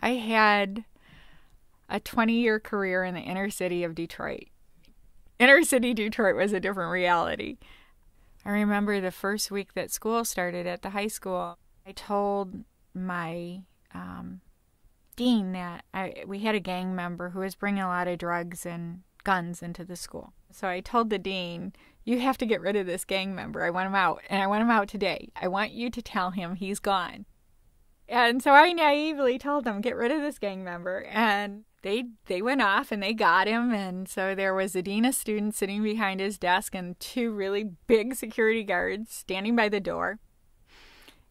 I had a 20-year career in the inner city of Detroit. Inner city Detroit was a different reality. I remember the first week that school started at the high school, I told my dean that we had a gang member who was bringing a lot of drugs and guns into the school. So I told the dean, you have to get rid of this gang member. I want him out, and I want him out today. I want you to tell him he's gone. And so I naively told them, get rid of this gang member. And they went off and they got him. And so there was a dean of students sitting behind his desk and two really big security guards standing by the door.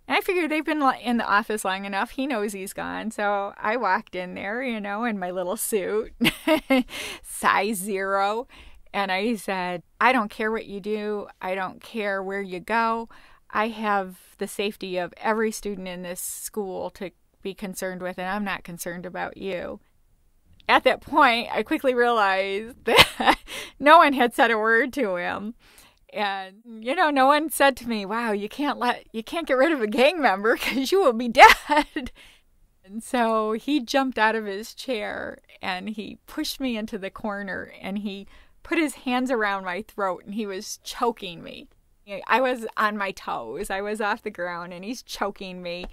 And I figured they've been in the office long enough. He knows he's gone. So I walked in there, you know, in my little suit, size 0. And I said, I don't care what you do. I don't care where you go. I have the safety of every student in this school to be concerned with, and I'm not concerned about you. At that point, I quickly realized that no one had said a word to him. And, you know, no one said to me, wow, you can't get rid of a gang member because you will be dead. And so he jumped out of his chair and he pushed me into the corner and he put his hands around my throat and he was choking me. I was on my toes. I was off the ground and he's choking me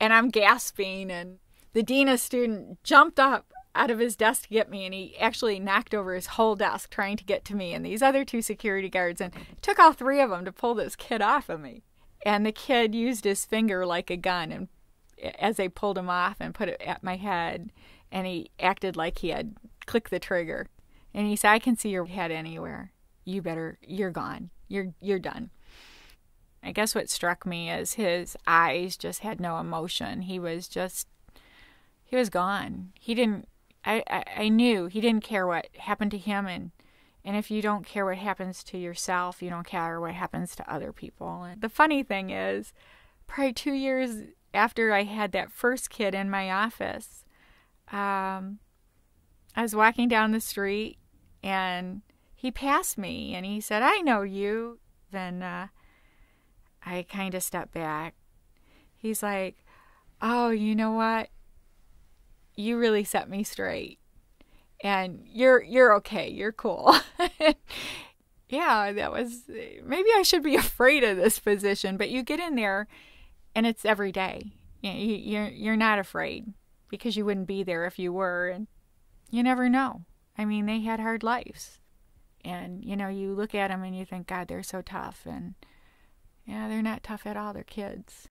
and I'm gasping, and the dean of student jumped up out of his desk to get me, and he actually knocked over his whole desk trying to get to me and these other two security guards, and it took all three of them to pull this kid off of me. And the kid used his finger like a gun and as they pulled him off and put it at my head, and he acted like he had clicked the trigger. And he said, I can see your head anywhere. You better, you're gone. You're done. I guess what struck me is his eyes just had no emotion. He was gone. He didn't, I knew he didn't care what happened to him. And if you don't care what happens to yourself, you don't care what happens to other people. And the funny thing is, probably 2 years after I had that first kid in my office, I was walking down the street and he passed me and he said, I know you. Then I kind of stepped back. He's like, oh, you know what? You really set me straight. And you're okay. You're cool. Yeah, that was, maybe I should be afraid of this position, but you get in there and it's every day. You're not afraid because you wouldn't be there if you were. And you never know. I mean, they had hard lives. And, you know, you look at them and you think, God, they're so tough. And, yeah, they're not tough at all. They're kids.